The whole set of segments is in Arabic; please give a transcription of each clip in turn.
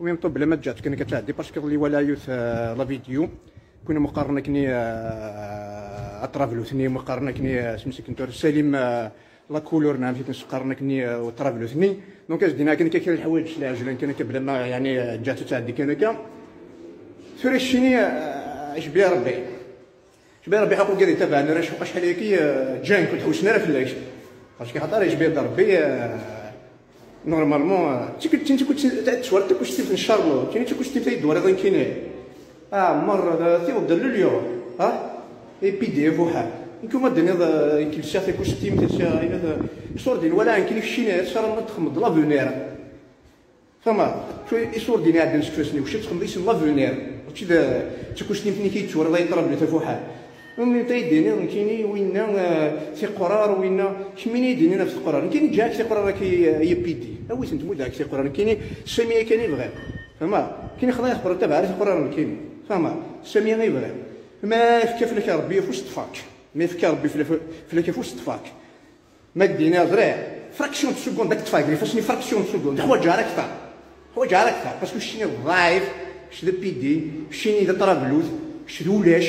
وميم طوب بلا ما تجات كنا كتعدي باسكو لي ولايوث لا فيديو كنا مقارنه كني اترافلو ثني مقارنه كني سميتو كنتور سليم لا كولور نعم فين قارنه كني وترافلو ثني دونك اجدينا كنا كاين الحوايج العجله كنا كبلا ما يعني جاتو تعدي كنا كا سوري الشيني اجبي ربي جبي ربي حقو قال لي تابعني راه شحال هيك جان كنت حوشنا راه فلاش واش كيحضر يجبي ربي نورمالمون تي كنت تشوارت كلشي في الشارلو كاين تي كلشي في الدوار غير كاين مره تيبدا لليوم اي بي دي اف وحال نكوما دنيا كلشي في كلشي مثلا الا صور ديال ولا كاين في شي شارلو تخمد لا فونير فما شويه صور ديال عندنا شكوسني واش تخمد لا فونير واش تي كلشي فين كيتشوار الله يطرب لي في وحال ملي تيديني كاين وين في قرار وين شمن يديني نفس القرار كاين جاك في قرار كي يبيدي اويس نتمو داك في قرار كاين الساميه كان يبغي فما كاين خلايا قرار تبع عارف القرار كاين فما الساميه غيبغي ما فكا فلك ربي فوش طفاك ما فكا ربي فلك فوش طفاك ما دينا زريع فراكسيون سكوند داك طفاك فاشني فراكسيون سكوند حوايج راك طفا حوايج راك طفا باسكو شتيني ضعيف شد بيدي شتيني دا طرابلوز شدولاش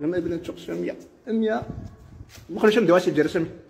لما بلا نتوقع سميه 100 ما خليش نديرها سي دير سميه